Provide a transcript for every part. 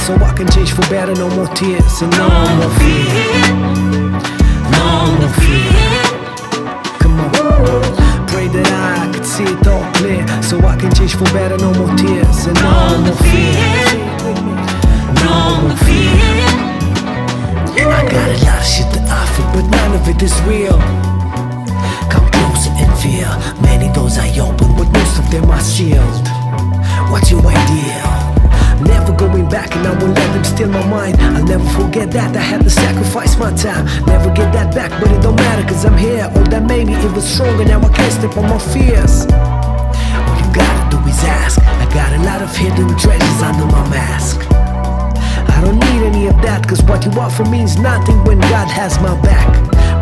so I can change for better. No more tears and no more fear. No more fear. Come on. Pray that I could see it all clear, so I can change for better. No more tears and no more fear. No more fear. I got a lot of shit to offer, but none of it is real. Come closer and feel. Many doors I open, but most of them are sealed. What's your idea? Never going back, and I won't let them steal my mind. I'll never forget that I had to sacrifice my time. Never get that back, but it don't matter, cause I'm here. All that made me even stronger, now I can't step on my fears. All you gotta do is ask. I got a lot of hidden treasures under my mask. I don't need any of that, cause what you offer means nothing when God has my back.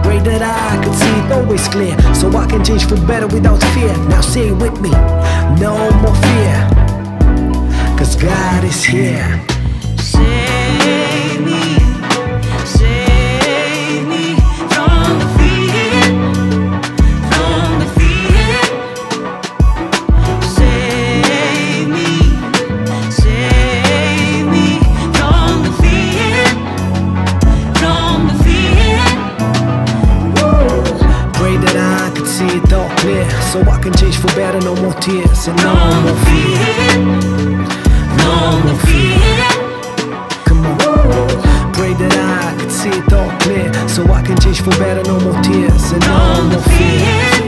Pray that I could see it always clear, so I can change for better without fear. Now say it with me, no more fear, cause God is here. Save me from the fear, from the fear. Save me from the fear. Whoa. Pray that I could see it all clear, so I can change for better. No more tears and no more fear. No more fear. Come on. Pray that I could see it all clear, so I can change for better. No more tears and no more fear.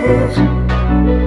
No more fear.